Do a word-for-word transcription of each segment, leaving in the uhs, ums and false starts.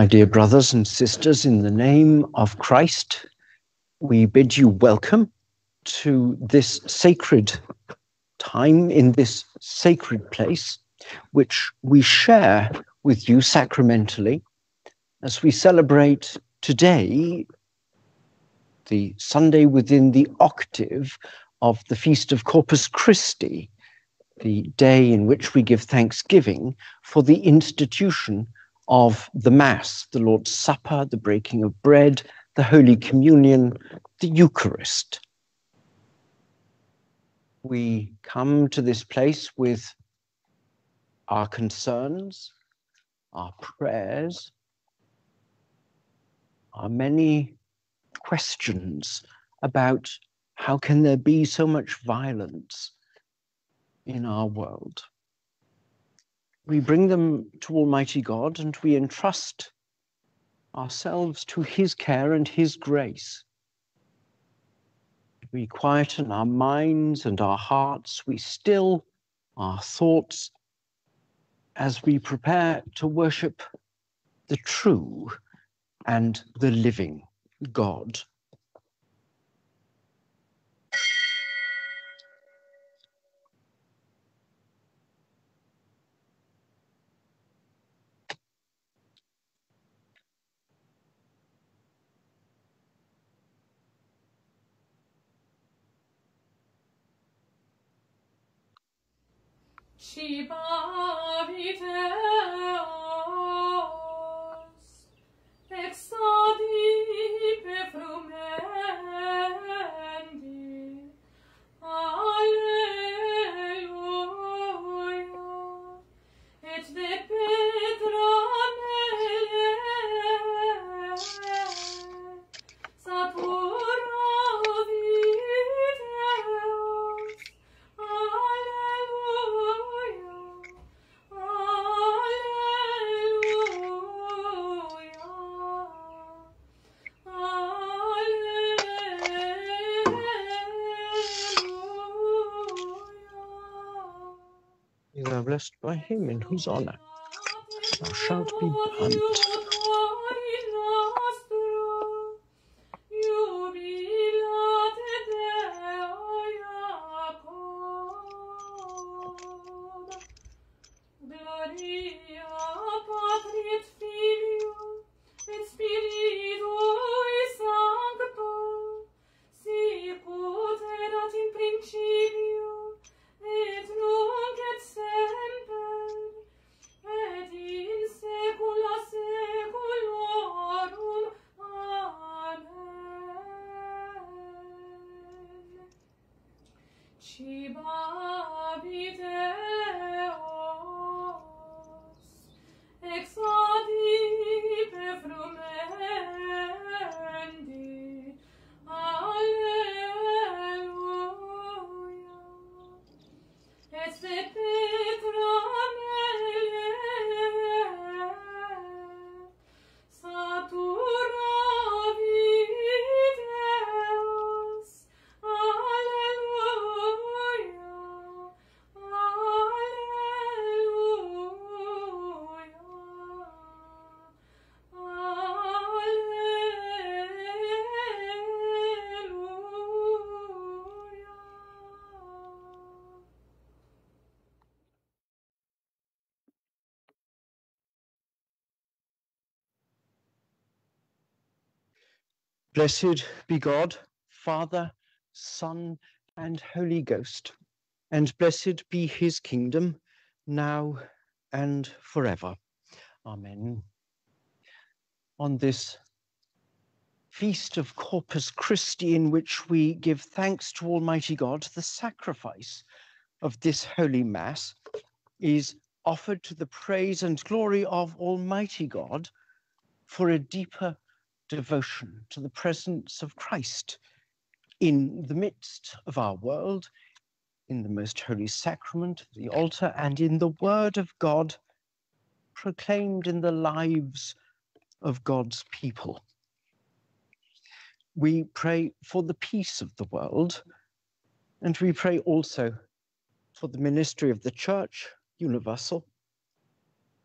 My dear brothers and sisters, in the name of Christ, we bid you welcome to this sacred time in this sacred place, which we share with you sacramentally as we celebrate today the Sunday within the octave of the Feast of Corpus Christi, the day in which we give thanksgiving for the institution of the Mass, the Lord's Supper, the breaking of bread, the Holy Communion, the Eucharist. We come to this place with our concerns, our prayers, our many questions about how can there be so much violence in our world. We bring them to Almighty God, and we entrust ourselves to his care and his grace. We quieten our minds and our hearts. We still our thoughts as we prepare to worship the true and the living God. Shiva viteos, exadi perfrumendi, alleluia, et de pedra mele, sapura viteos, blessed by him in whose honor thou shalt be burnt. Blessed be God, Father, Son, and Holy Ghost, and blessed be his kingdom, now and forever. Amen. On this Feast of Corpus Christi, in which we give thanks to Almighty God, the sacrifice of this Holy Mass is offered to the praise and glory of Almighty God for a deeper devotion to the presence of Christ in the midst of our world, in the most holy sacrament, the altar, and in the word of God proclaimed in the lives of God's people. We pray for the peace of the world, and we pray also for the ministry of the Church Universal,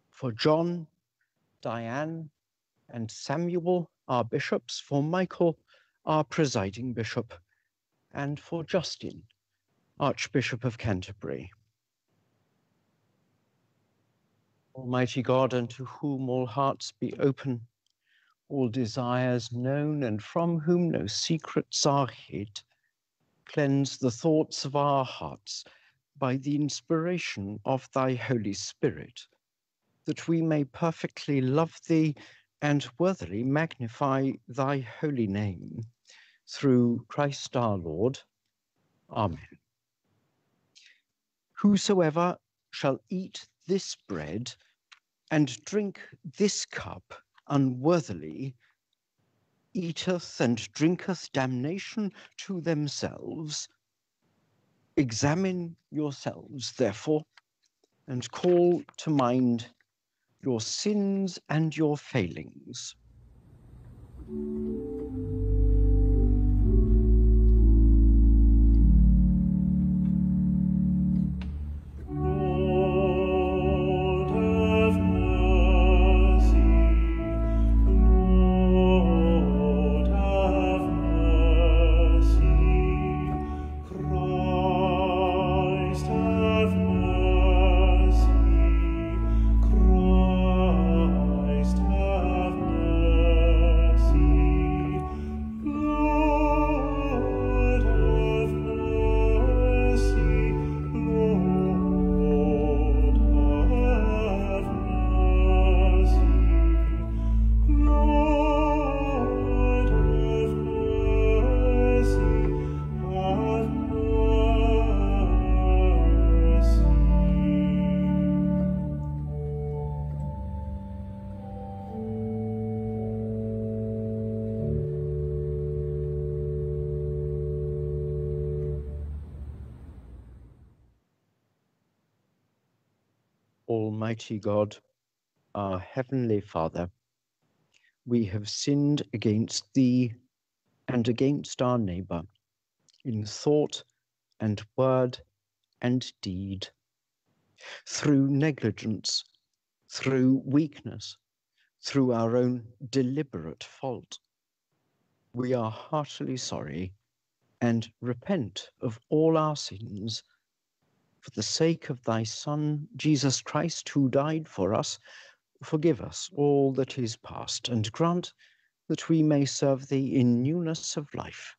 for John, Diane, and Samuel, our bishops, for Michael, our presiding bishop, and for Justin, Archbishop of Canterbury. Almighty God, unto whom all hearts be open, all desires known, and from whom no secrets are hid, cleanse the thoughts of our hearts by the inspiration of thy Holy Spirit, that we may perfectly love thee and worthily magnify thy holy name. Through Christ our Lord. Amen. Whosoever shall eat this bread and drink this cup unworthily, eateth and drinketh damnation to themselves. Examine yourselves, therefore, and call to mind your sins and your failings. Almighty God, our Heavenly Father, we have sinned against thee and against our neighbour, in thought and word and deed, through negligence, through weakness, through our own deliberate fault. We are heartily sorry and repent of all our sins, for the sake of thy Son, Jesus Christ, who died for us. Forgive us all that is past, and grant that we may serve thee in newness of life,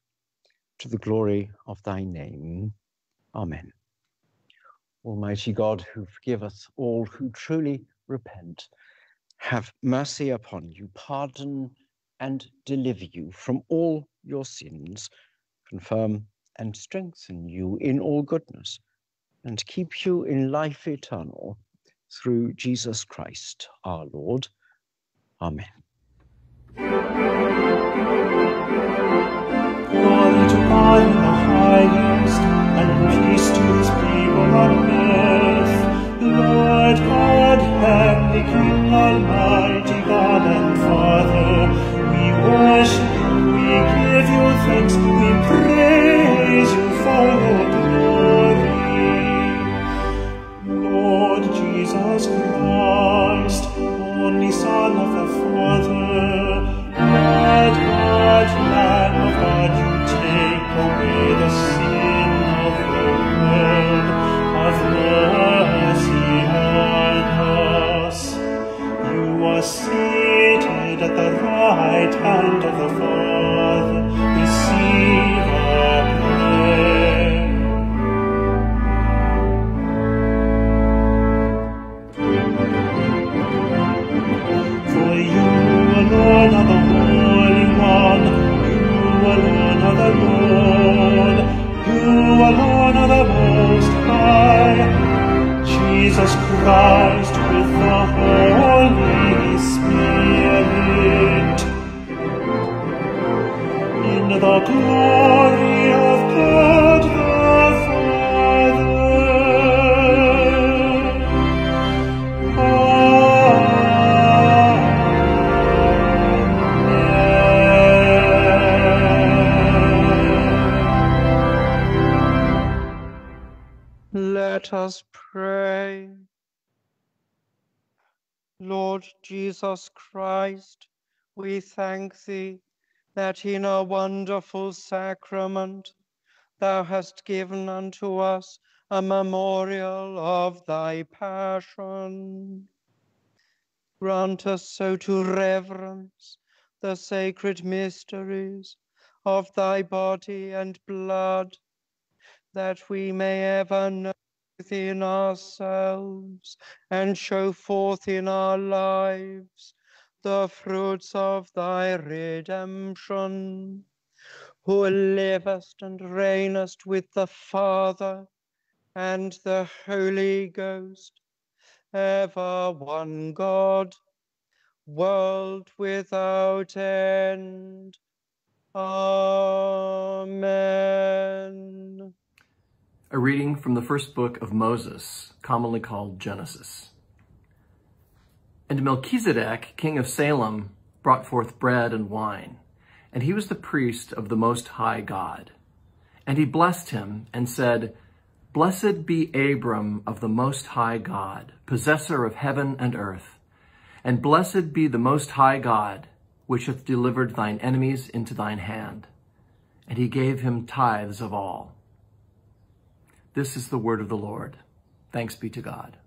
to the glory of thy name. Amen. Almighty God, who forgiveth all who truly repent, have mercy upon you, pardon and deliver you from all your sins, confirm and strengthen you in all goodness, and keep you in life eternal, through Jesus Christ our Lord. Amen. Glory to God in the highest, and peace to his people on earth. Lord God, heavenly King, almighty God and Father, we worship you, we give you thanks, we praise you for your glory. Lord Jesus Christ, only Son of the Father, Lord God, Lamb of God, you take away the sin of the world, have mercy on us. You are seated at the right hand of the Father, receive our prayer. Lord of the Holy One, you alone are the Lord, you alone are the Most High. Jesus Christ with the Holy Spirit, in the glory of God the Father. Amen. Let us pray. Lord Jesus Christ, we thank thee that in a wonderful sacrament thou hast given unto us a memorial of thy passion. Grant us so to reverence the sacred mysteries of thy body and blood, that we may ever know within ourselves and show forth in our lives the fruits of thy redemption, who livest and reignest with the Father and the Holy Ghost, ever one God, world without end. Amen. A reading from the first book of Moses, commonly called Genesis. And Melchizedek, king of Salem, brought forth bread and wine, and he was the priest of the Most High God. And he blessed him and said, Blessed be Abram of the Most High God, possessor of heaven and earth. And blessed be the Most High God, which hath delivered thine enemies into thine hand. And he gave him tithes of all. This is the word of the Lord. Thanks be to God.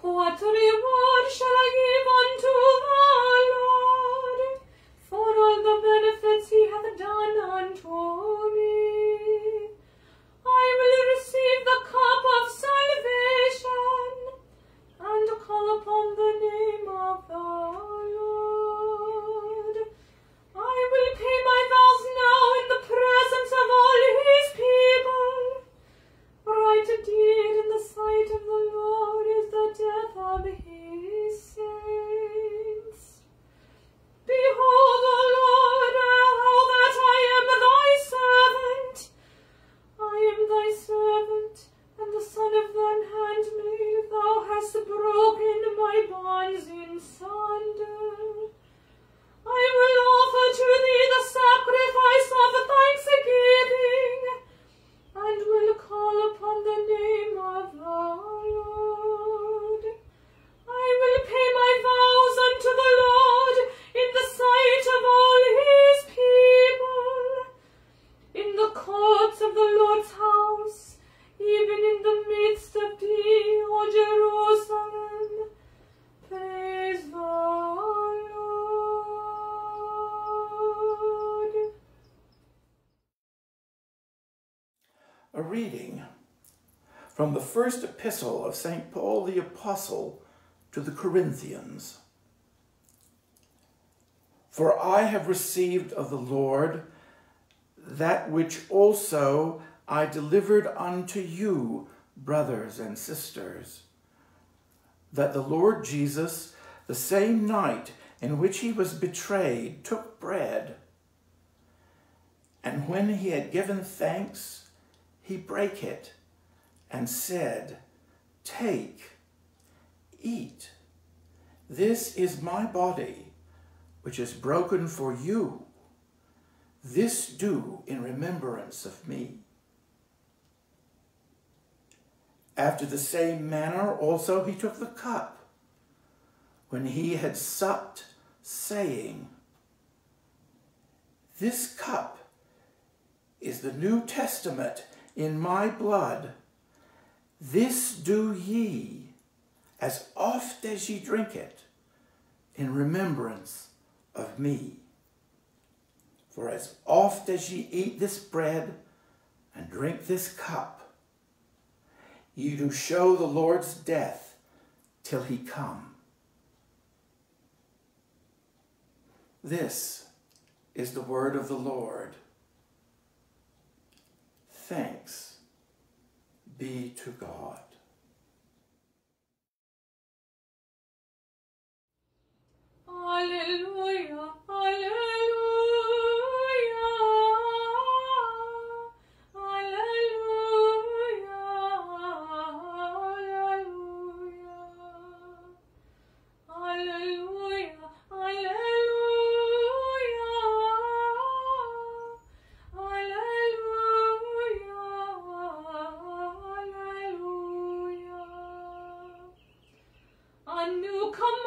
What reward shall I give unto the Lord for all the benefits he hath done unto me? I will receive the cup of salvation and call upon the name of the Lord. I will pay my vows now in the presence of all his people. Right deed in the sight of the Lord is the death of his saints. Behold, O Lord, how that I am thy servant. I am thy servant, and the son of thine handmaid. Thou hast broken my bonds in sunder. I will offer to thee the sacrifice of thanksgiving, and will call upon the name of the Lord. I will pay my vows unto the Lord in the sight of all his people, in the courts of the Lord's house, even in the midst of thee, O Jerusalem. Praise the Lord. A reading from the first epistle of Saint Paul the Apostle to the Corinthians. For I have received of the Lord that which also I delivered unto you, brothers and sisters, that the Lord Jesus, the same night in which he was betrayed, took bread, and when he had given thanks, he brake it and said, Take, eat, this is my body, which is broken for you. This do in remembrance of me. After the same manner also he took the cup, when he had supped, saying, This cup is the New Testament in my blood. This do ye, as oft as ye drink it, in remembrance of me. For as oft as ye eat this bread and drink this cup, ye do show the Lord's death till he come. This is the word of the Lord. Thanks be to God. Alleluia, alleluia, alleluia, alleluia, alleluia, alleluia. A new commandment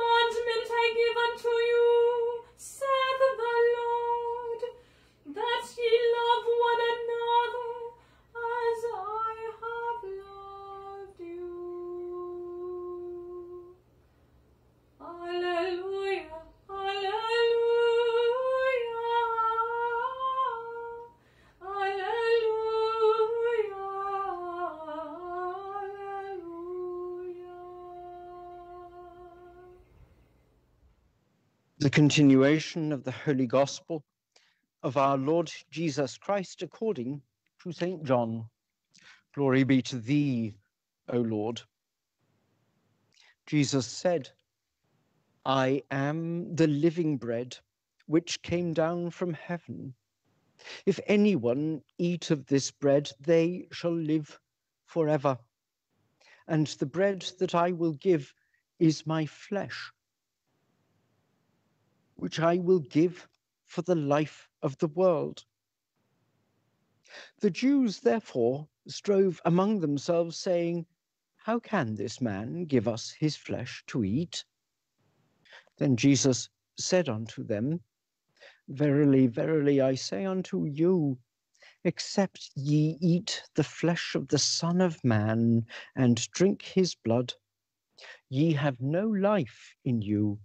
The continuation of the Holy Gospel of our Lord Jesus Christ according to Saint John. Glory be to thee, O Lord. Jesus said, I am the living bread which came down from heaven. If anyone eat of this bread, they shall live forever. And the bread that I will give is my flesh, which I will give for the life of the world. The Jews, therefore, strove among themselves, saying, How can this man give us his flesh to eat? Then Jesus said unto them, Verily, verily, I say unto you, except ye eat the flesh of the Son of Man and drink his blood, ye have no life in you.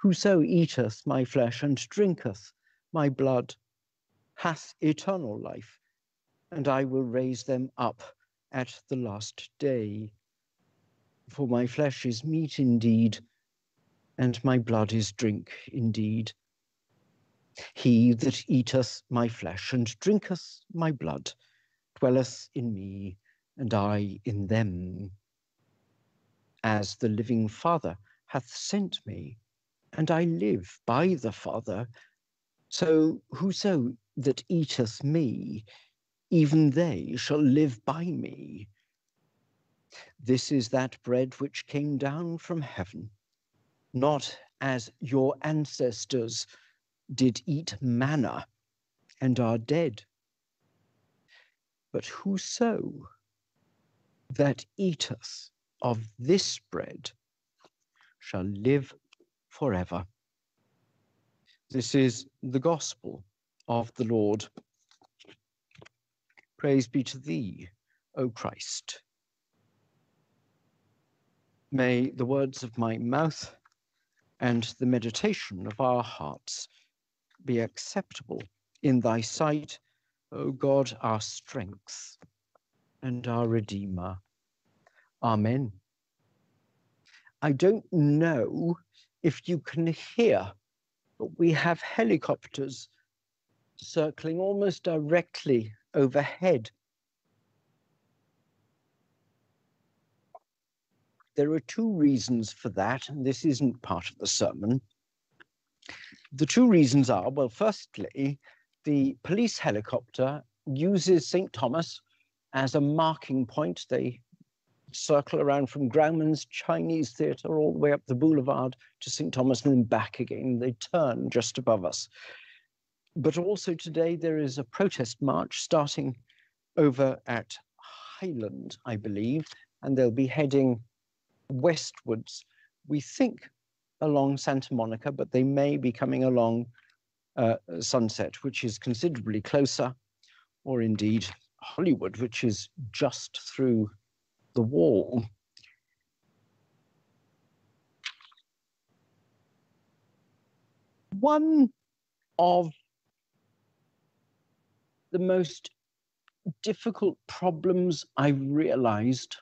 Whoso eateth my flesh and drinketh my blood hath eternal life, and I will raise them up at the last day. For my flesh is meat indeed, and my blood is drink indeed. He that eateth my flesh and drinketh my blood dwelleth in me, and I in them. As the living Father hath sent me, and I live by the Father, so whoso that eateth me, even they shall live by me. This is that bread which came down from heaven, not as your ancestors did eat manna and are dead. But whoso that eateth of this bread shall live forever. This is the gospel of the Lord. Praise be to thee, O Christ. May the words of my mouth and the meditation of our hearts be acceptable in thy sight, O God, our strength and our Redeemer. Amen. I don't know if you can hear, but we have helicopters circling almost directly overhead. There are two reasons for that, and this isn't part of the sermon. The two reasons are, well, firstly, the police helicopter uses Saint Thomas as a marking point. They circle around from Grauman's Chinese Theatre all the way up the boulevard to Saint Thomas and then back again. They turn just above us. But also today there is a protest march starting over at Highland, I believe, and they'll be heading westwards, we think, along Santa Monica, but they may be coming along uh, Sunset, which is considerably closer, or indeed Hollywood, which is just through the wall. One of the most difficult problems I've realized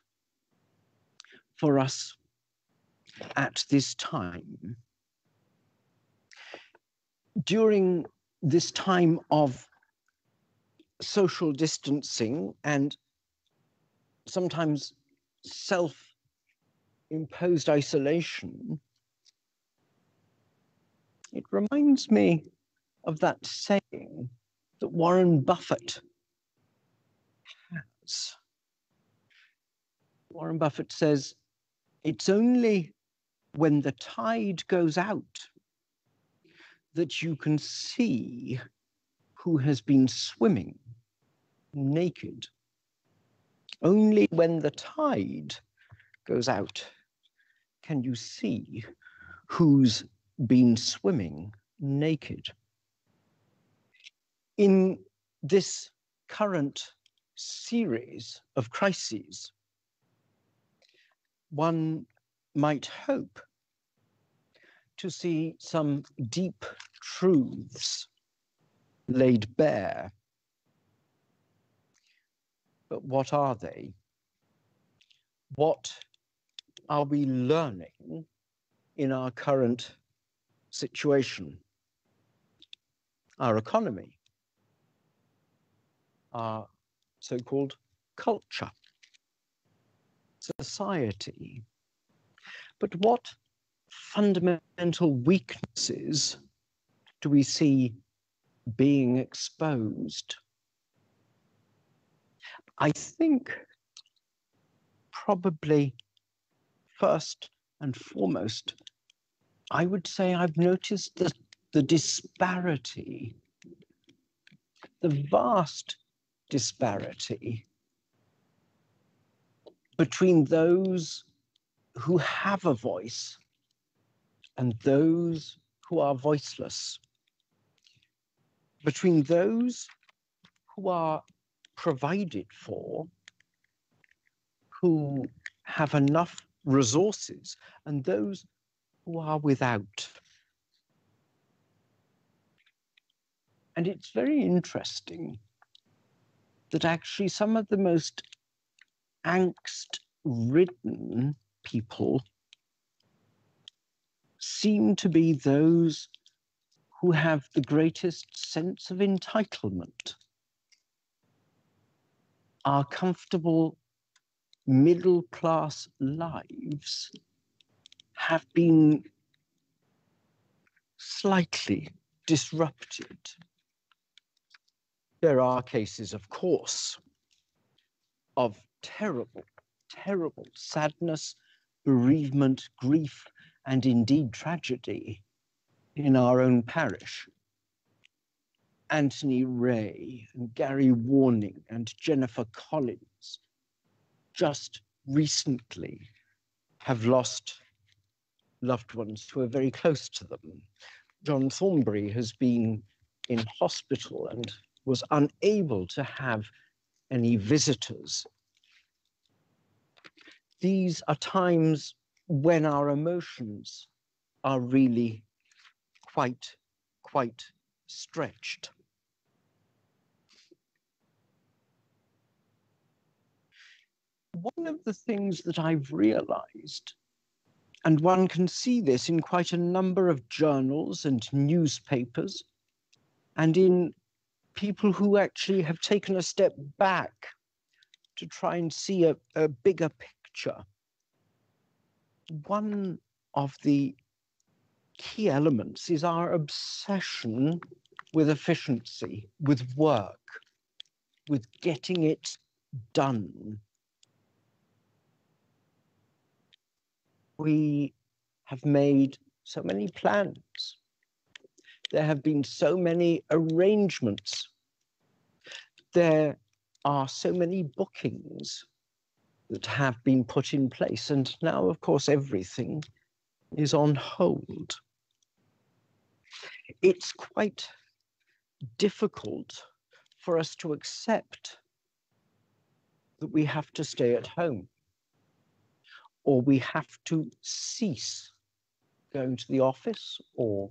for us at this time, during this time of social distancing and sometimes self-imposed isolation, it reminds me of that saying that Warren Buffett has. Warren Buffett says, it's only when the tide goes out that you can see who has been swimming naked. Only when the tide goes out can you see who's been swimming naked. In this current series of crises, one might hope to see some deep truths laid bare. But what are they? What are we learning in our current situation, our economy, our so-called culture, society. But what fundamental weaknesses do we see being exposed? I think probably first and foremost, I would say I've noticed the, the disparity, the vast disparity between those who have a voice and those who are voiceless, between those who are provided for, who have enough resources, and those who are without. And it's very interesting that actually some of the most angst-ridden people seem to be those who have the greatest sense of entitlement, are comfortable middle-class lives, have been slightly disrupted. There are cases, of course, of terrible, terrible sadness, bereavement, grief, and indeed tragedy in our own parish. Anthony Ray and Gary Warning and Jennifer Collins just recently have lost loved ones who are very close to them. John Thornbury has been in hospital and was unable to have any visitors. These are times when our emotions are really quite, quite stretched. One of the things that I've realized, and one can see this in quite a number of journals and newspapers, and in people who actually have taken a step back to try and see a, a bigger picture, one of the key elements is our obsession with efficiency, with work, with getting it done. We have made so many plans. There have been so many arrangements. There are so many bookings that have been put in place. And now, of course, everything is on hold. It's quite difficult for us to accept that we have to stay at home, or we have to cease going to the office or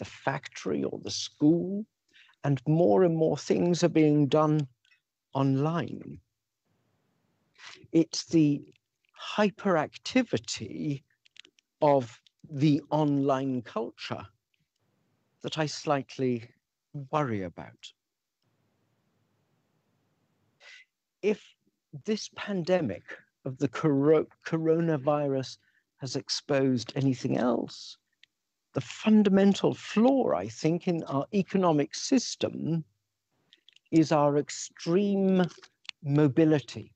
the factory or the school, and more and more things are being done online. It's the hyperactivity of the online culture that I slightly worry about. If this pandemic of the coronavirus has exposed anything else, the fundamental flaw, I think, in our economic system is our extreme mobility.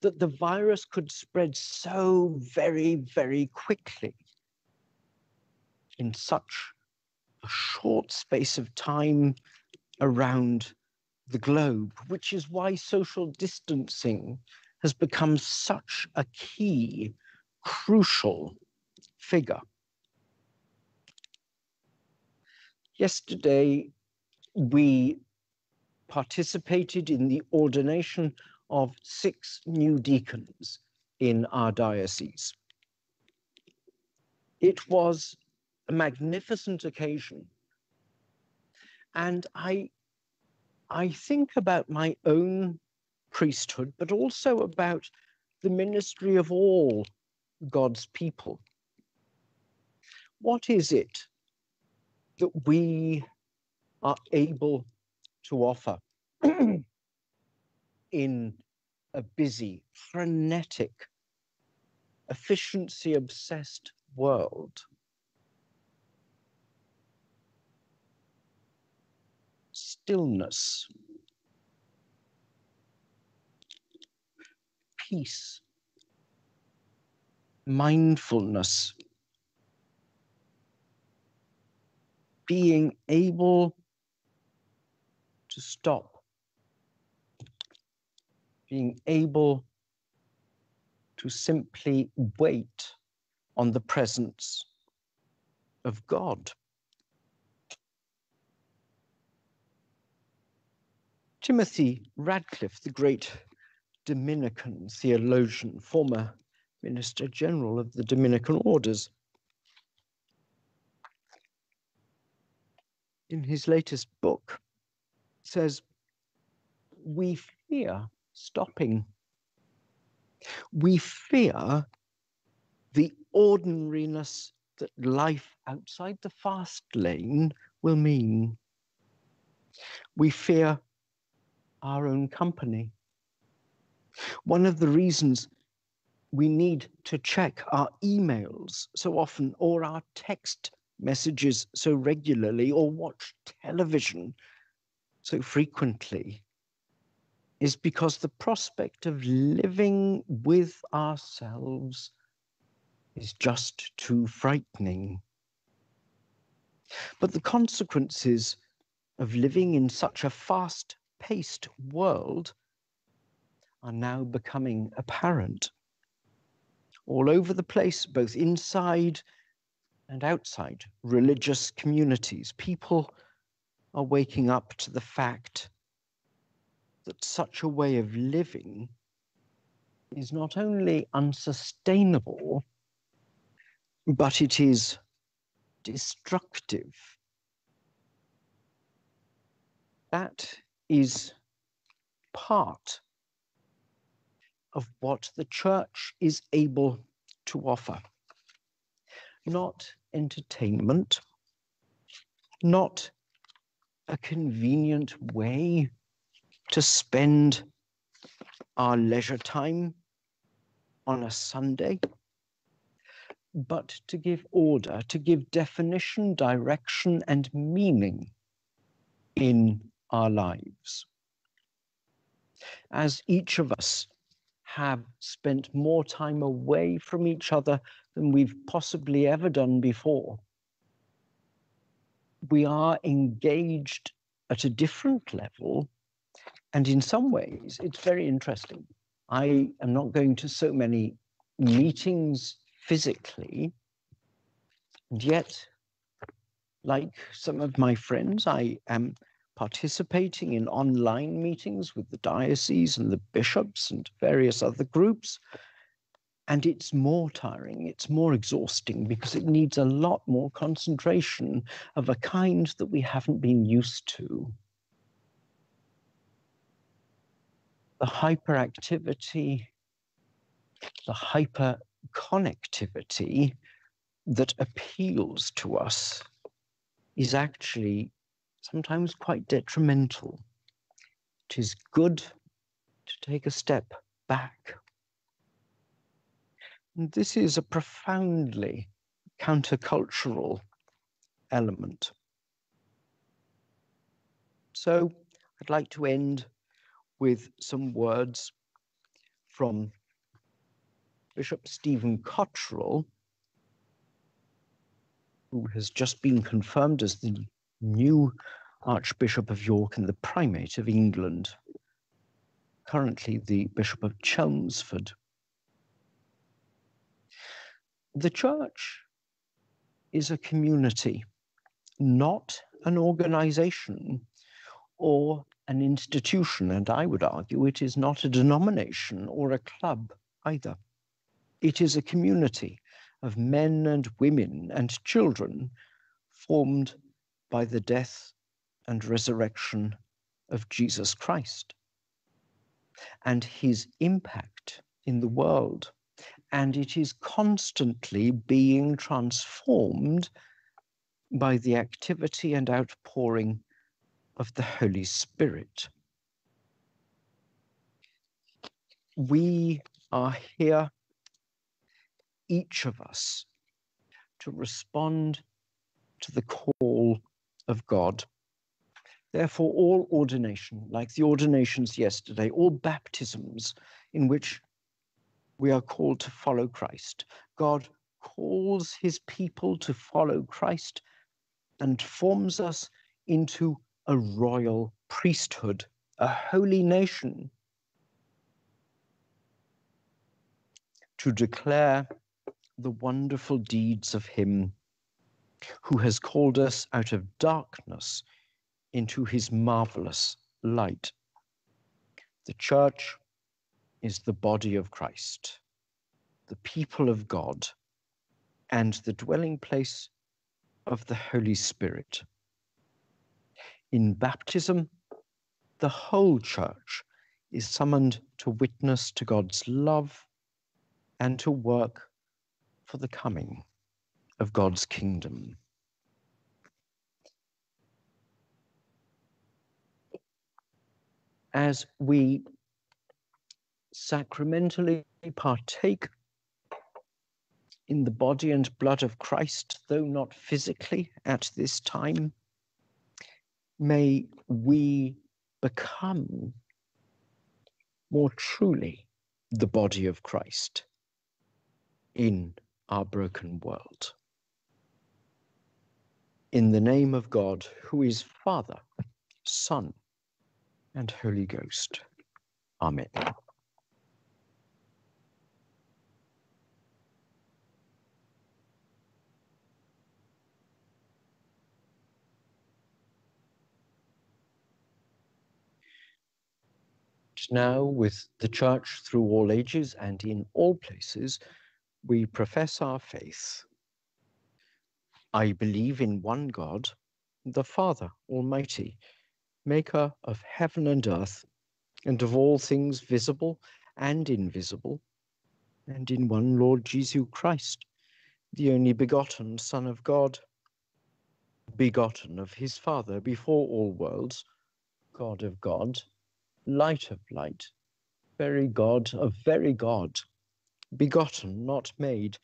That the virus could spread so very, very quickly in such a short space of time around the globe, which is why social distancing has become such a key, crucial figure. Yesterday, we participated in the ordination of six new deacons in our diocese. It was a magnificent occasion. And I, I think about my own priesthood, but also about the ministry of all God's people. what is it that we are able to offer in a busy, frenetic, efficiency-obsessed world? Stillness, peace, mindfulness, being able to stop, being able to simply wait on the presence of God. Timothy Radcliffe, the great Dominican theologian, former Minister General of the Dominican Orders, in his latest book says, we fear stopping. We fear the ordinariness that life outside the fast lane will mean. We fear our own company. One of the reasons we need to check our emails so often, or our text messages so regularly, or watch television so frequently, is because the prospect of living with ourselves is just too frightening. But the consequences of living in such a fast-paced world are now becoming apparent. All over the place, both inside and outside religious communities, people are waking up to the fact that such a way of living is not only unsustainable, but it is destructive. That is part of what the church is able to offer. Not entertainment, not a convenient way to spend our leisure time on a Sunday, but to give order, to give definition, direction, and meaning in our lives. As each of us have spent more time away from each other than we've possibly ever done before, we are engaged at a different level. And in some ways, it's very interesting. I am not going to so many meetings physically, and yet, like some of my friends, I am participating in online meetings with the diocese and the bishops and various other groups. And it's more tiring, it's more exhausting, because it needs a lot more concentration of a kind that we haven't been used to. The hyperactivity, the hyperconnectivity that appeals to us is actually sometimes quite detrimental. It is good to take a step back. And this is a profoundly countercultural element. So I'd like to end with some words from Bishop Stephen Cottrell, who has just been confirmed as the new Archbishop of York and the Primate of England, currently the Bishop of Chelmsford. The Church is a community, not an organization or an institution, and I would argue it is not a denomination or a club either. It is a community of men and women and children formed by the death and resurrection of Jesus Christ and his impact in the world and it is constantly being transformed by the activity and outpouring of the Holy Spirit. We are here, each of us, to respond to the call of God. Therefore, all ordination, like the ordinations yesterday, all baptisms in which we are called to follow Christ. God calls his people to follow Christ and forms us into a royal priesthood, a holy nation, to declare the wonderful deeds of him who has called us out of darkness into his marvelous light. The church is the body of Christ, the people of God, and the dwelling place of the Holy Spirit. In baptism, the whole church is summoned to witness to God's love and to work for the coming of God's kingdom. As we sacramentally partake in the body and blood of Christ, though not physically at this time, may we become more truly the body of Christ in our broken world. In the name of God, who is Father, Son, and Holy Ghost. Amen. Now, with the church through all ages and in all places, we profess our faith. I believe in one God, the Father Almighty, maker of heaven and earth, and of all things visible and invisible, and in one Lord Jesus Christ, the only begotten Son of God, begotten of his Father before all worlds, God of God, Light of light, very God of very God, begotten, not made,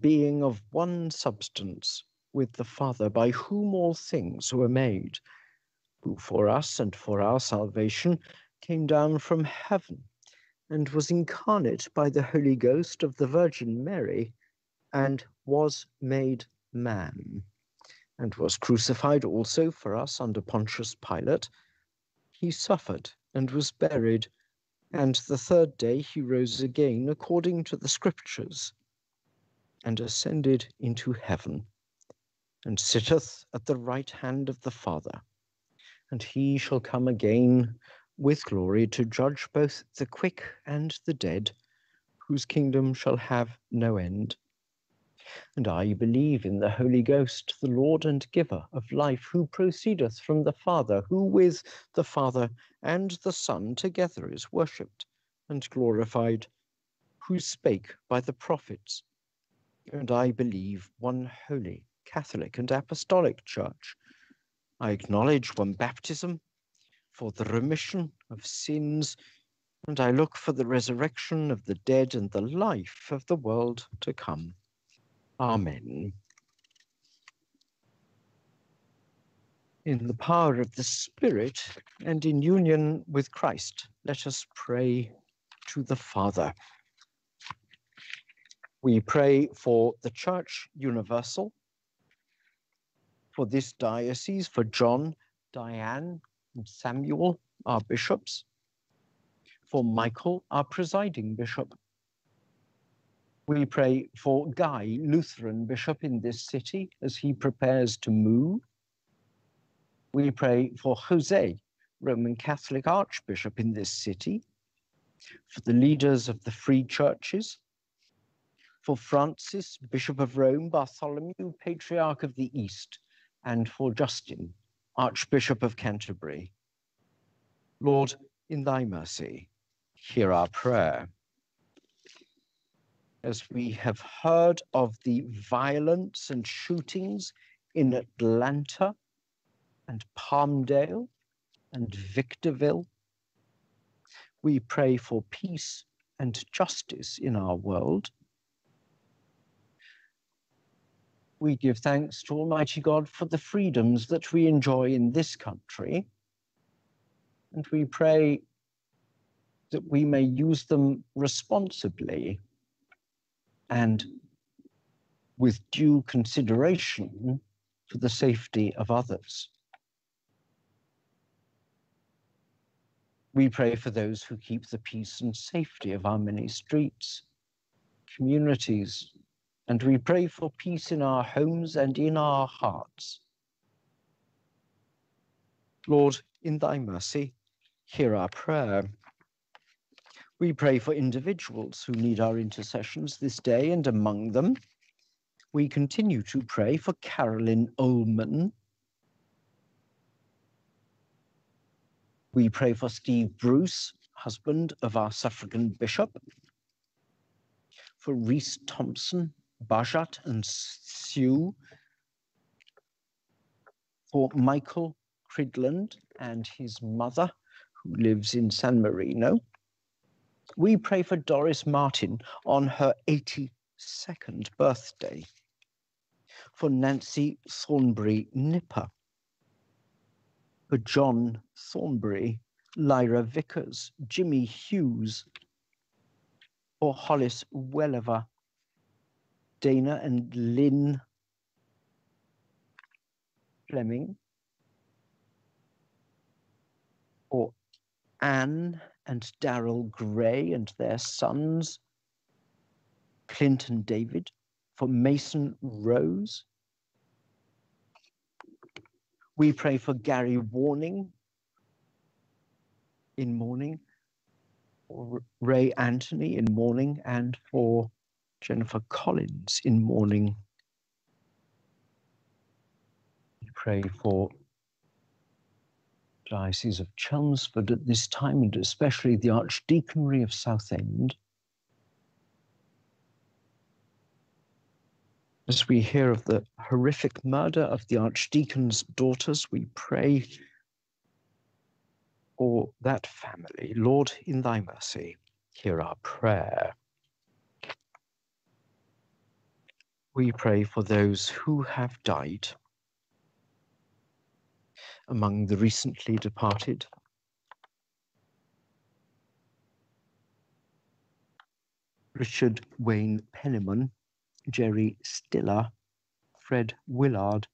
being of one substance with the Father, by whom all things were made, who for us and for our salvation came down from heaven and was incarnate by the Holy Ghost of the Virgin Mary and was made man, and was crucified also for us under Pontius Pilate. He suffered and was buried, and the third day he rose again according to the scriptures, and ascended into heaven, and sitteth at the right hand of the Father. And he shall come again with glory to judge both the quick and the dead, whose kingdom shall have no end. And I believe in the Holy Ghost, the Lord and giver of life, who proceedeth from the Father, who with the Father and the Son together is worshipped and glorified, who spake by the prophets. And I believe one holy, Catholic and apostolic church. I acknowledge one baptism for the remission of sins, and I look for the resurrection of the dead and the life of the world to come. Amen. In the power of the Spirit and in union with Christ, let us pray to the Father. We pray for the Church Universal, for this diocese, for John, Diane, and Samuel, our bishops, for Michael, our presiding bishop. We pray for Guy, Lutheran bishop in this city, as he prepares to move. We pray for Jose, Roman Catholic archbishop in this city, for the leaders of the free churches, for Francis, bishop of Rome, Bartholomew, patriarch of the East, and for Justin, archbishop of Canterbury. Lord, in thy mercy, hear our prayer. as we have heard of the violence and shootings in Atlanta and Palmdale and Victorville. We pray for peace and justice in our world. We give thanks to Almighty God for the freedoms that we enjoy in this country, and we pray that we may use them responsibly and with due consideration for the safety of others. We pray for those who keep the peace and safety of our many streets, communities, and we pray for peace in our homes and in our hearts. Lord, in thy mercy, hear our prayer. We pray for individuals who need our intercessions this day, and among them, we continue to pray for Carolyn Olman. We pray for Steve Bruce, husband of our Suffragan bishop, for Reece Thompson, Bajat and Sue, for Michael Cridland and his mother, who lives in San Marino. We pray for Doris Martin on her eighty-second birthday, for Nancy Thornbury Nipper, for John Thornbury, Lyra Vickers, Jimmy Hughes, for Hollis Welliver, Dana and Lynn Fleming, or Anne and Darrell Gray and their sons, Clint and David, for Mason Rose. We pray for Gary Warning in mourning, for Ray Anthony in mourning, and for Jennifer Collins in mourning. We pray for the Diocese of Chelmsford at this time, and especially the Archdeaconry of Southend. As we hear of the horrific murder of the Archdeacon's daughters, we pray for that family. Lord, in thy mercy, hear our prayer. We pray for those who have died. Among the recently departed, Richard Wayne Penniman, Jerry Stiller, Fred Willard,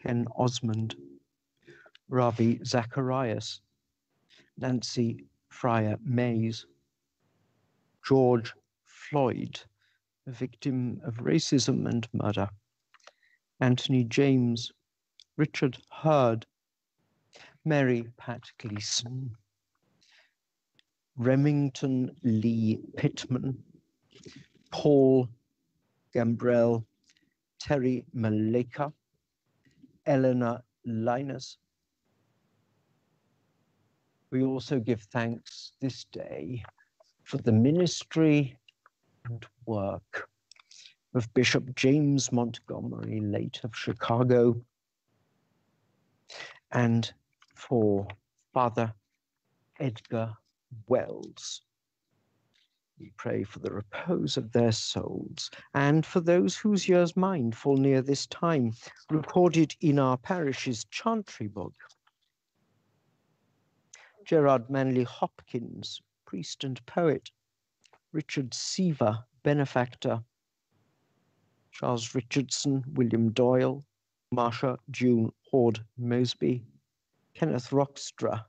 Ken Osmond, Ravi Zacharias, Nancy Fryer Mays, George Floyd, a victim of racism and murder, Anthony James, Richard Hurd, Mary Pat Gleason, Remington Lee Pittman, Paul Gambrell, Terry Maleka, Eleanor Linus. We also give thanks this day for the ministry and work of Bishop James Montgomery, late of Chicago, and for Father Edgar Wells. We pray for the repose of their souls and for those whose years mine fall near this time, recorded in our parish's chantry book. Gerard Manley Hopkins, priest and poet, Richard Seaver, benefactor, Charles Richardson, William Doyle, Marsha June Horde Mosby, Kenneth Rockstra.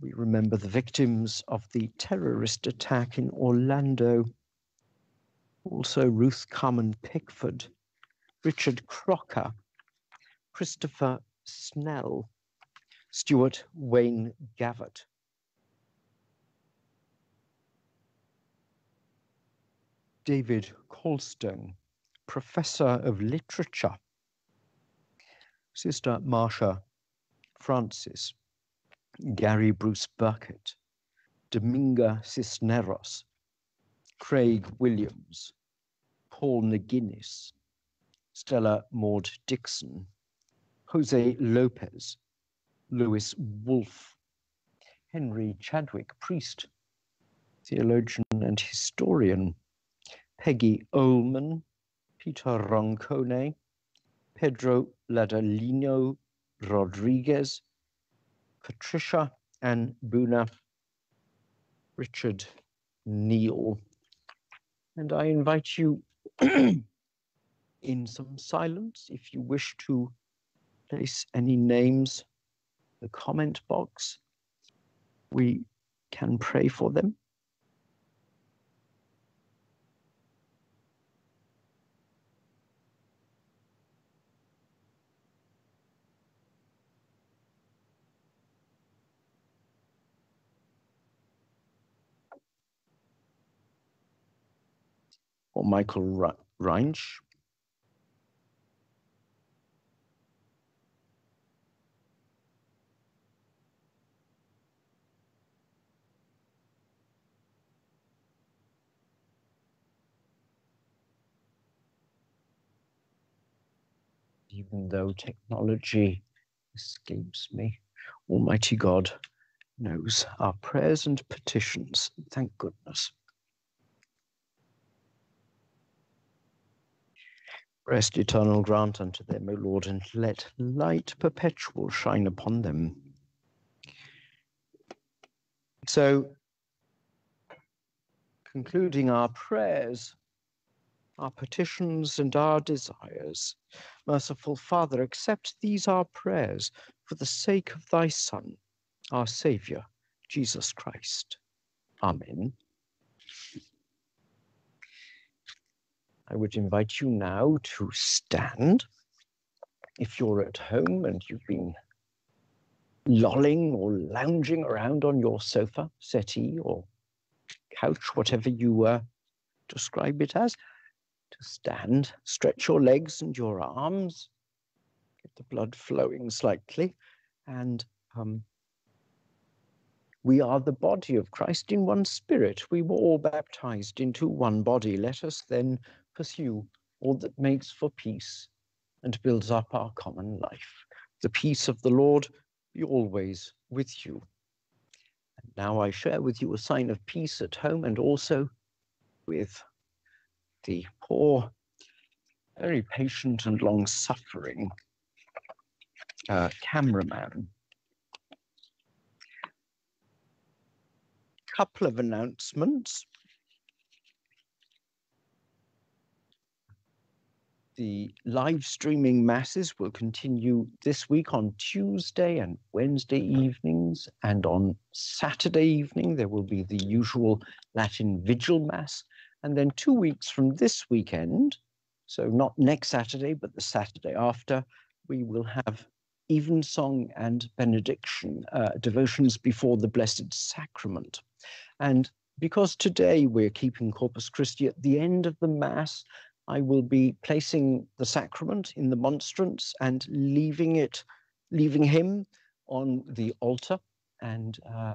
We remember the victims of the terrorist attack in Orlando, also Ruth Carmen Pickford, Richard Crocker, Christopher Snell, Stuart Wayne Gavitt. David Colston, Professor of Literature, Sister Marsha Francis, Gary Bruce Burkett, Dominga Cisneros, Craig Williams, Paul McGuinness, Stella Maud Dixon, Jose Lopez, Lewis Wolfe, Henry Chadwick Priest, theologian and historian, Peggy Olman, Peter Roncone, Pedro Ladalino Rodriguez, Patricia Ann Buna, Richard Neal. And I invite you in some silence, if you wish to place any names in the comment box, we can pray for them. Or Michael Reinsch. Even though technology escapes me, Almighty God knows our prayers and petitions. Thank goodness. Rest eternal grant unto them, O Lord, and let light perpetual shine upon them. So, concluding our prayers, our petitions and our desires, merciful Father, accept these our prayers for the sake of thy Son, our Saviour, Jesus Christ. Amen. I would invite you now to stand. If you're at home and you've been lolling or lounging around on your sofa, settee or couch, whatever you uh, describe it as, to stand, stretch your legs and your arms, get the blood flowing slightly, and um, we are the body of Christ in one spirit. We were all baptized into one body. Let us then pursue all that makes for peace and builds up our common life. The peace of the Lord be always with you. And now I share with you a sign of peace at home and also with the poor, very patient and long-suffering uh, cameraman. Couple of announcements. The live streaming masses will continue this week on Tuesday and Wednesday evenings, and on Saturday evening there will be the usual Latin Vigil Mass. And then two weeks from this weekend, so not next Saturday, but the Saturday after, we will have Evensong and Benediction, uh, devotions before the Blessed Sacrament. And because today we're keeping Corpus Christi, at the end of the Mass, I will be placing the sacrament in the monstrance and leaving it, leaving him on the altar, and uh,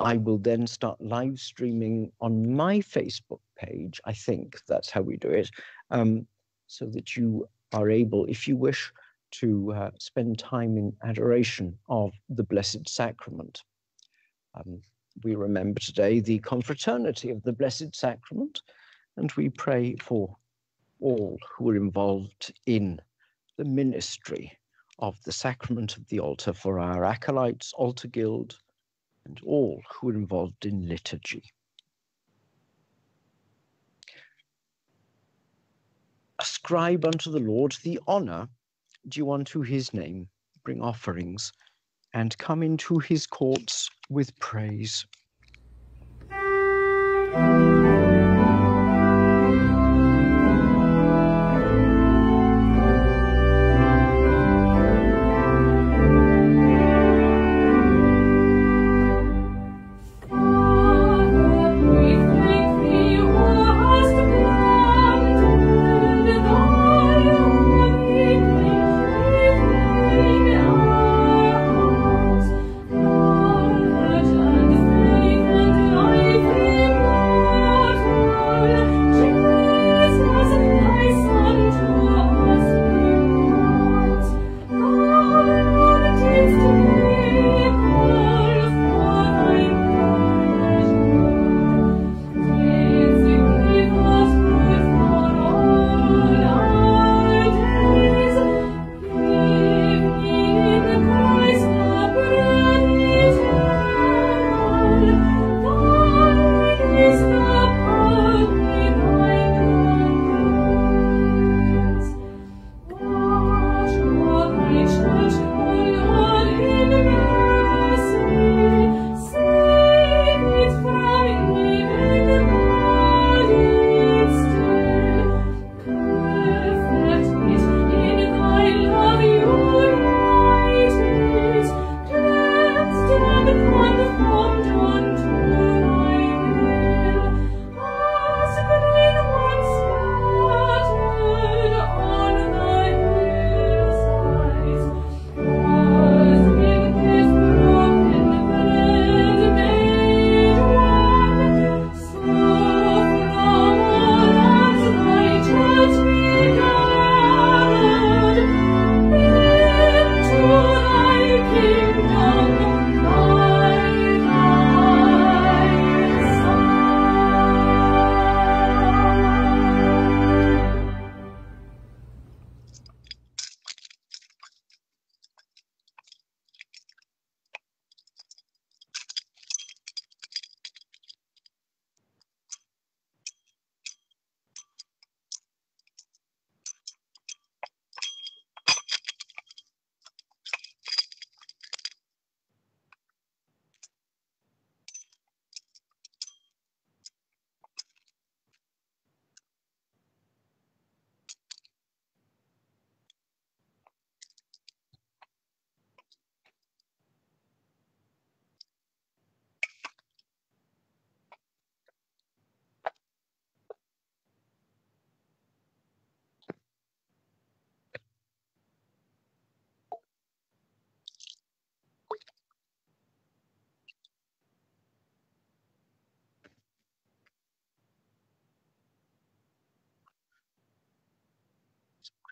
I will then start live streaming on my Facebook page. I think that's how we do it, um, so that you are able, if you wish, to uh, spend time in adoration of the Blessed Sacrament. Um, we remember today the confraternity of the Blessed Sacrament, and we pray for all who are involved in the ministry of the Sacrament of the Altar, for our acolytes, Altar Guild, and all who are involved in liturgy. Ascribe unto the Lord the honour due unto his name, bring offerings, and come into his courts with praise.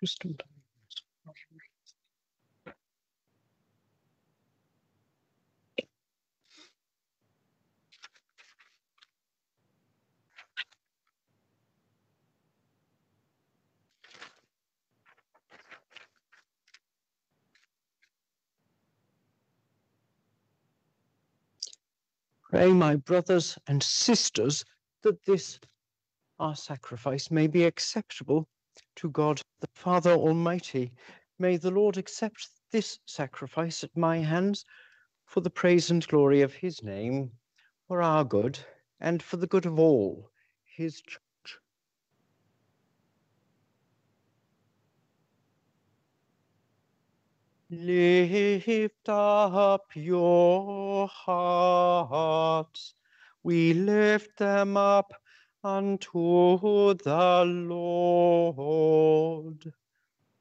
Crystal. Pray, my brothers and sisters, that this our sacrifice may be acceptable to God the Father Almighty. May the Lord accept this sacrifice at my hands for the praise and glory of his name, for our good, and for the good of all his church. Lift up your hearts. We lift them up unto the Lord.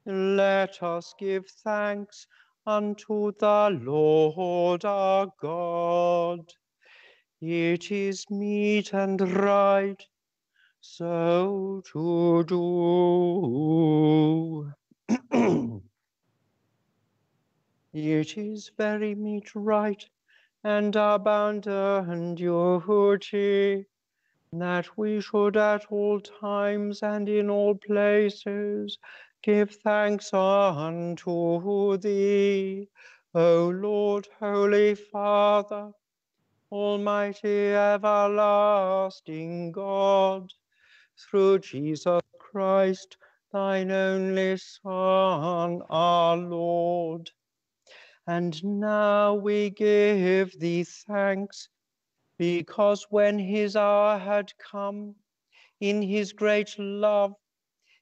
Let us give thanks unto the Lord our God. It is meet and right so to do. It is very meet, right, and our bounder and duty, that we should at all times and in all places give thanks unto thee, O Lord, Holy Father, Almighty, everlasting God, through Jesus Christ, thine only Son, our Lord. And now we give thee thanks, because when his hour had come, in his great love,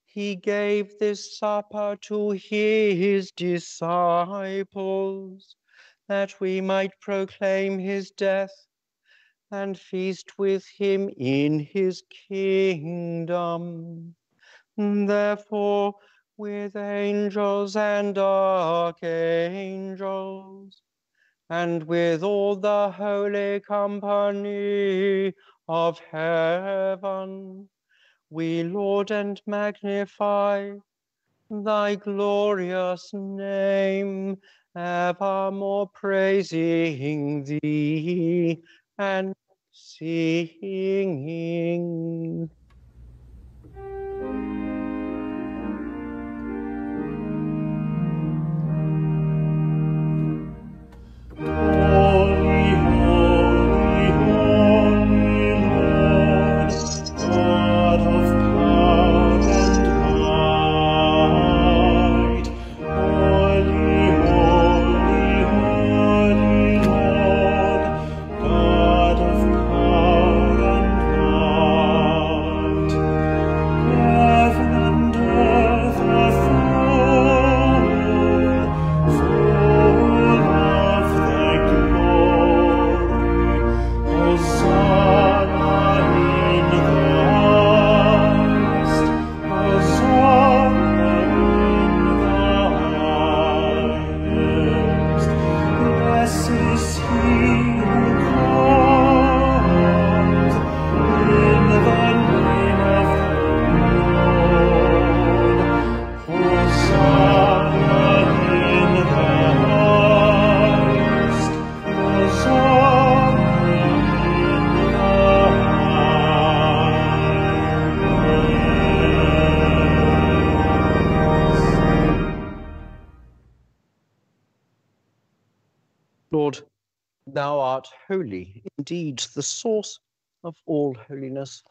he gave this supper to his disciples, that we might proclaim his death and feast with him in his kingdom. Therefore, with angels and archangels, and with all the holy company of heaven, we laud and magnify thy glorious name, evermore praising thee and singing. Thou art holy, indeed, the source of all holiness.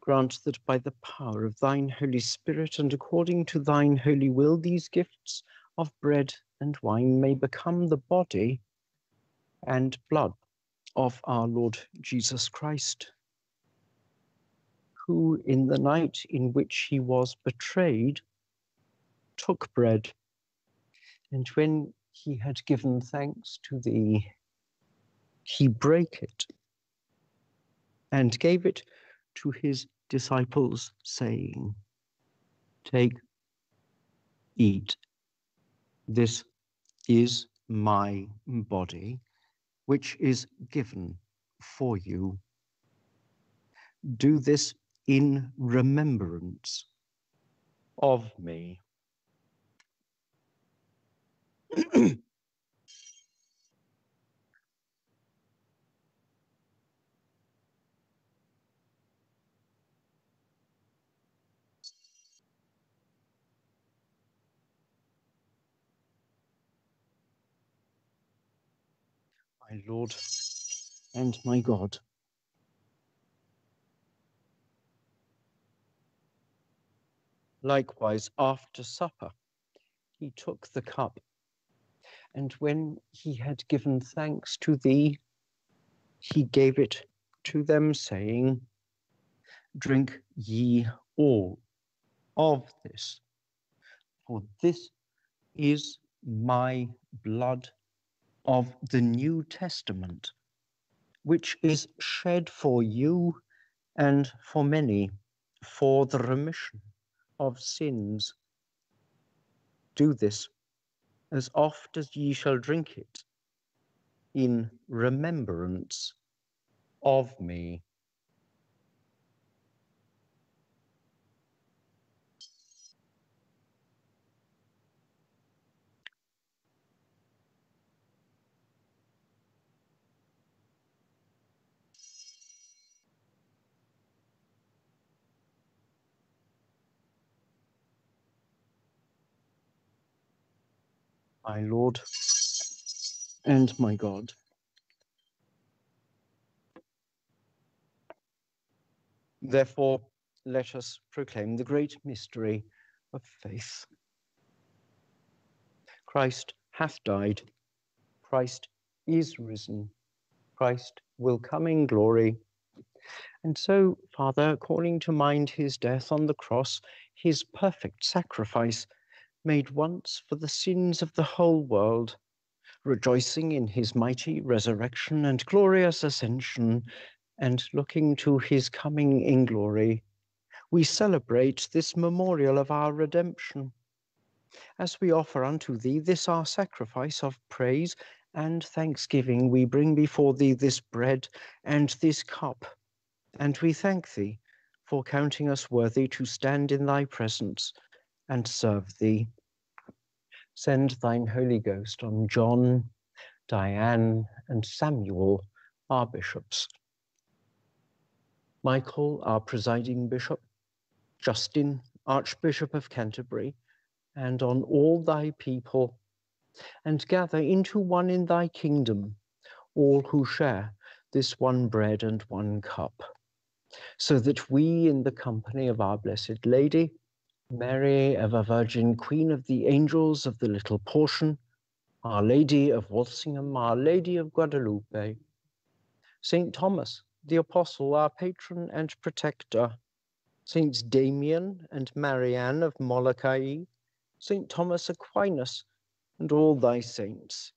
Grant that by the power of thine Holy Spirit and according to thine holy will, these gifts of bread and wine may become the body and blood of our Lord Jesus Christ, who in the night in which he was betrayed, took bread, and when he had given thanks to thee, he brake it and gave it to his disciples, saying, take, eat. This is my body, which is given for you. Do this in remembrance of me. My Lord and my God. Likewise, after supper, he took the cup, and when he had given thanks to thee, he gave it to them, saying, drink ye all of this, for this is my blood of the New Testament, which is shed for you and for many for the remission of sins. Do this, as oft as ye shall drink it, in remembrance of me. My Lord and my God. Therefore, let us proclaim the great mystery of faith. Christ hath died. Christ is risen. Christ will come in glory. And so, Father, calling to mind his death on the cross, his perfect sacrifice, made once for the sins of the whole world, rejoicing in his mighty resurrection and glorious ascension, and looking to his coming in glory, we celebrate this memorial of our redemption, as we offer unto thee this our sacrifice of praise and thanksgiving. We bring before thee this bread and this cup, and we thank thee for counting us worthy to stand in thy presence and serve thee. Send thine Holy Ghost on John, Diane, and Samuel, our bishops, Michael, our presiding bishop, Justin, Archbishop of Canterbury, and on all thy people, and gather into one in thy kingdom all who share this one bread and one cup, so that we, in the company of our Blessed Lady, Mary, ever Virgin, Queen of the Angels of the Little Portion, Our Lady of Walsingham, Our Lady of Guadalupe, Saint Thomas the Apostle, our patron and protector, Saints Damian and Marianne of Molokai, Saint Thomas Aquinas, and all thy saints,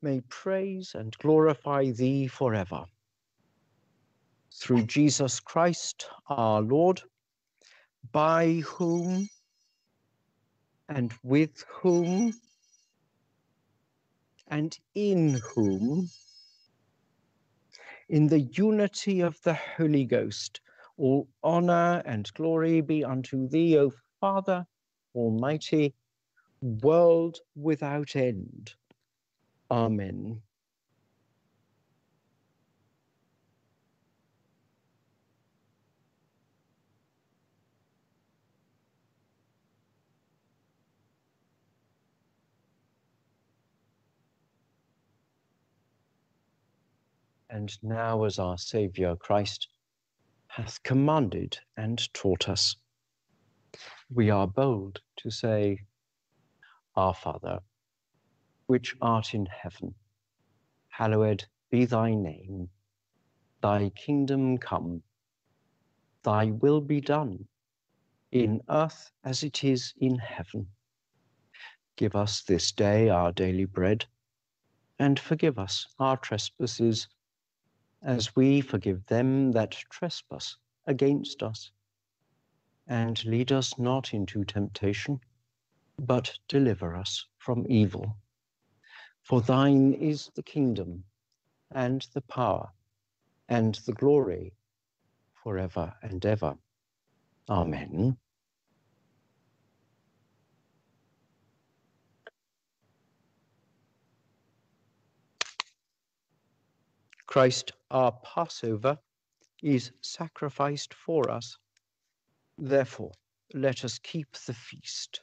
may praise and glorify thee forever. Through Jesus Christ our Lord, by whom and with whom and in whom, in the unity of the Holy Ghost, all honor and glory be unto thee, O Father Almighty, world without end. Amen. And now, as our Saviour Christ hath commanded and taught us, we are bold to say, Our Father, which art in heaven, hallowed be thy name. Thy kingdom come, thy will be done, in earth as it is in heaven. Give us this day our daily bread, and forgive us our trespasses, as we forgive them that trespass against us. And lead us not into temptation, but deliver us from evil. For thine is the kingdom, and the power, and the glory, forever and ever. Amen. Christ, our Passover, is sacrificed for us. Therefore, let us keep the feast.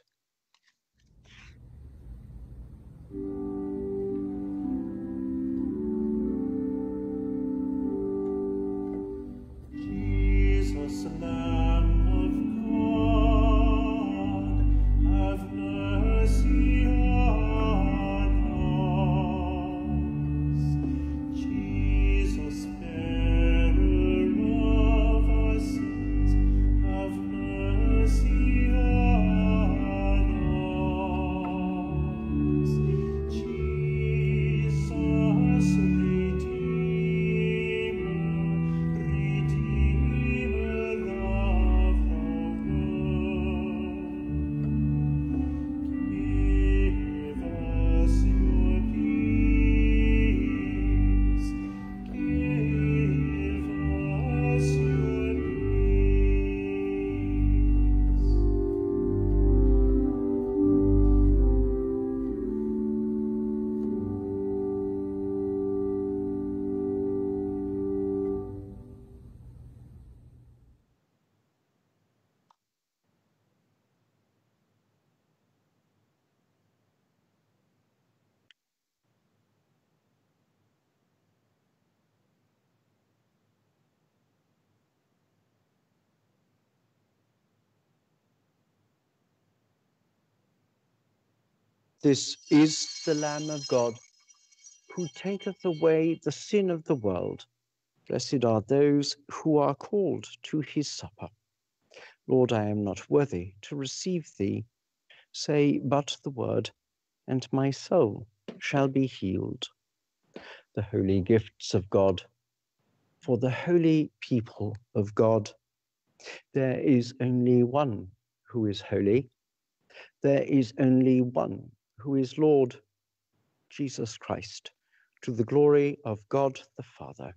Jesus, Lamb of God, have mercy. This is the Lamb of God, who taketh away the sin of the world. Blessed are those who are called to his supper. Lord, I am not worthy to receive thee. Say but the word, and my soul shall be healed. The holy gifts of God, for the holy people of God. There is only one who is holy. There is only one who is Lord, Jesus Christ, to the glory of God the Father.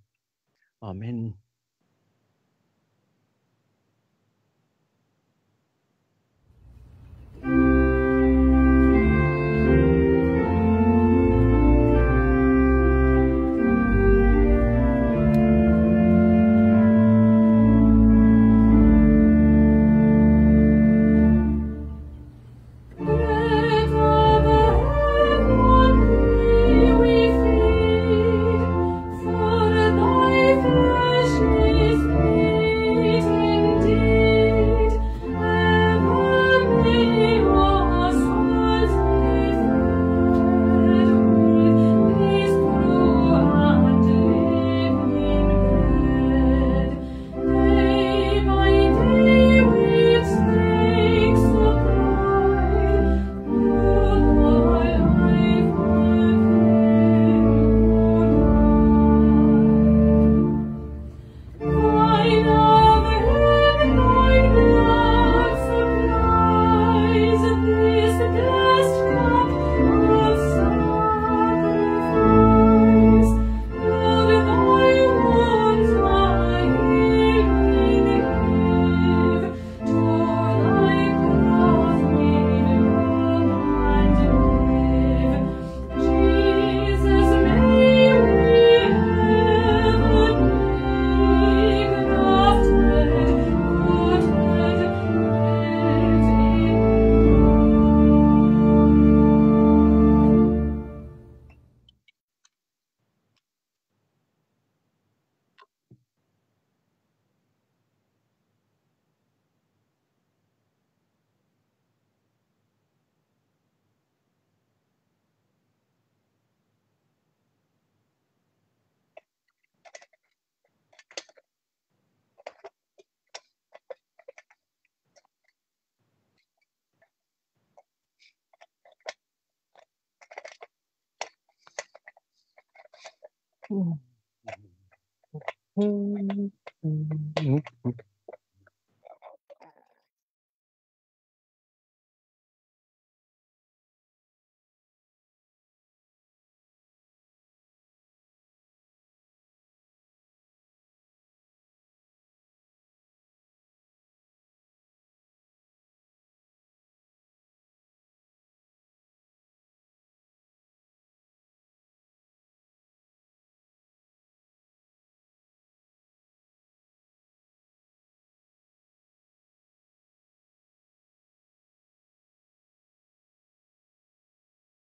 Amen.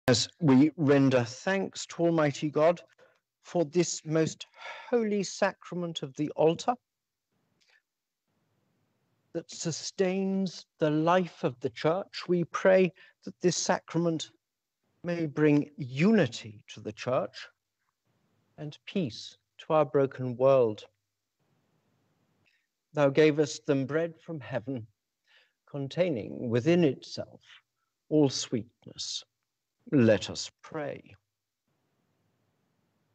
As we render thanks to Almighty God for this most holy sacrament of the altar that sustains the life of the church, we pray that this sacrament may bring unity to the church and peace to our broken world. Thou gavest them bread from heaven, containing within itself all sweetness. Let us pray.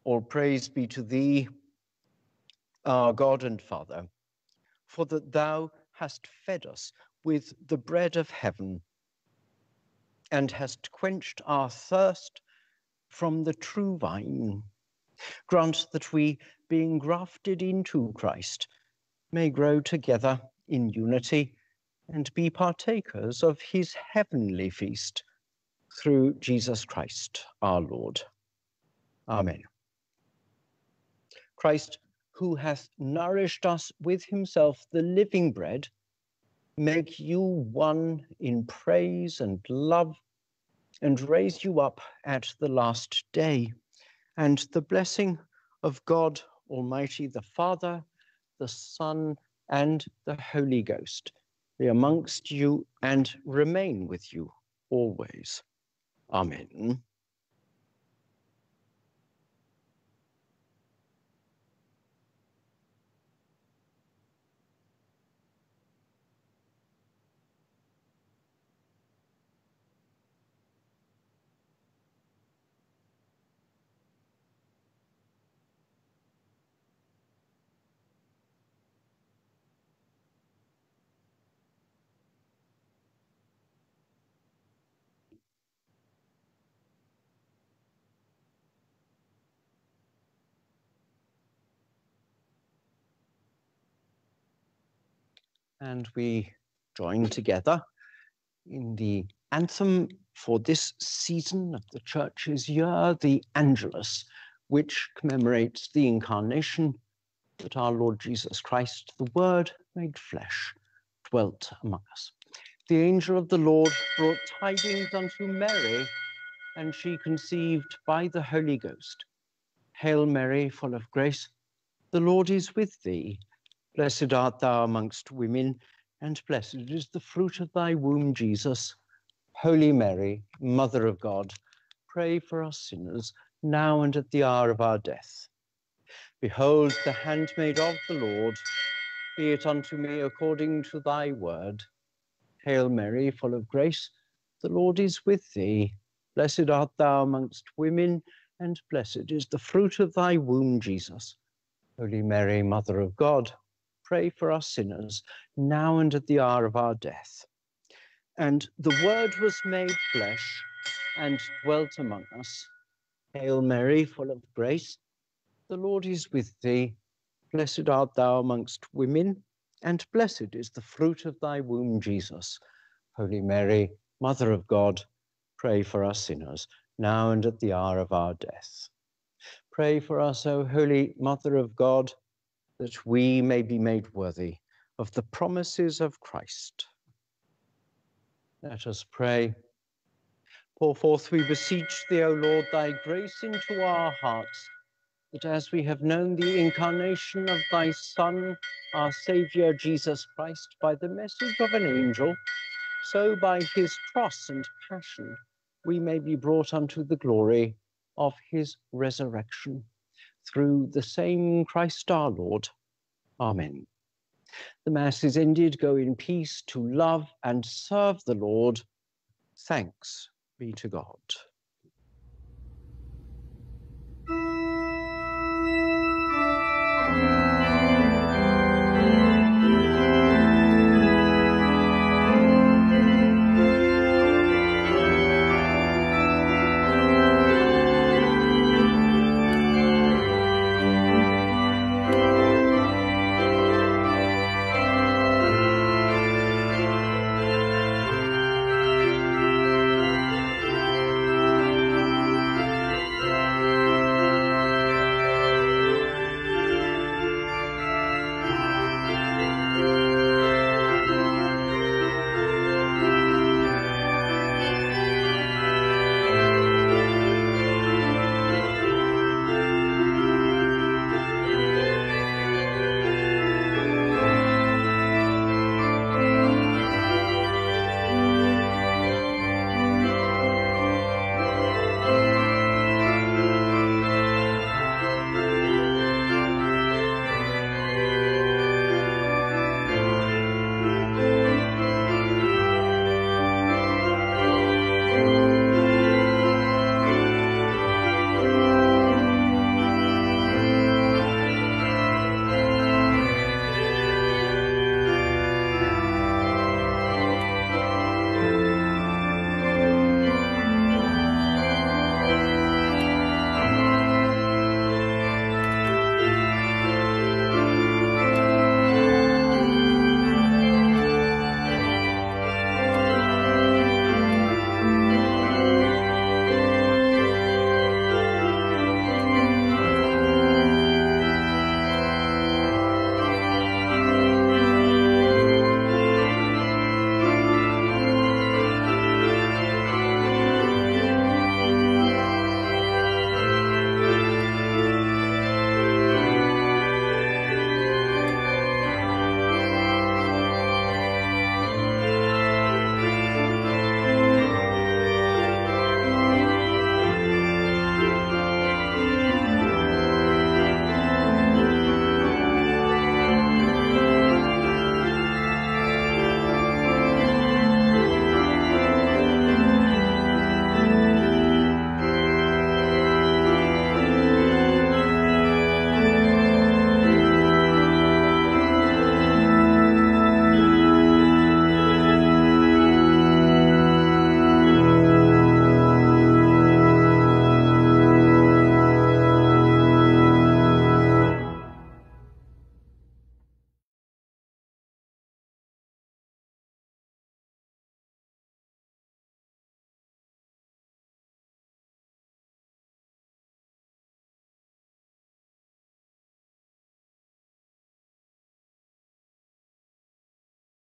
All praise be to thee, our God and Father, for that thou hast fed us with the bread of heaven and hast quenched our thirst from the true vine. Grant that we, being grafted into Christ, may grow together in unity and be partakers of his heavenly feast, through Jesus Christ, our Lord. Amen. Christ, who hath nourished us with himself, the living bread, make you one in praise and love, and raise you up at the last day. And the blessing of God Almighty, the Father, the Son, and the Holy Ghost, be amongst you and remain with you always. Amen. And we join together in the anthem for this season of the church's year, the Angelus, which commemorates the incarnation, that our Lord Jesus Christ, the Word made flesh, dwelt among us. The angel of the Lord brought tidings unto Mary, and she conceived by the Holy Ghost. Hail Mary, full of grace, the Lord is with thee. Blessed art thou amongst women, and blessed is the fruit of thy womb, Jesus. Holy Mary, Mother of God, pray for us sinners, now and at the hour of our death. Behold the handmaid of the Lord, be it unto me according to thy word. Hail Mary, full of grace, the Lord is with thee. Blessed art thou amongst women, and blessed is the fruit of thy womb, Jesus. Holy Mary, Mother of God, pray for us sinners, now and at the hour of our death. And the Word was made flesh and dwelt among us. Hail Mary, full of grace, the Lord is with thee. Blessed art thou amongst women, and blessed is the fruit of thy womb, Jesus. Holy Mary, Mother of God, pray for us sinners, now and at the hour of our death. Pray for us, O Holy Mother of God, that we may be made worthy of the promises of Christ. Let us pray. Pour forth, we beseech thee, O Lord, thy grace into our hearts, that as we have known the incarnation of thy Son, our Saviour Jesus Christ, by the message of an angel, so by his cross and passion we may be brought unto the glory of his resurrection. Through the same Christ our Lord. Amen. The Mass is ended. Go in peace to love and serve the Lord. Thanks be to God.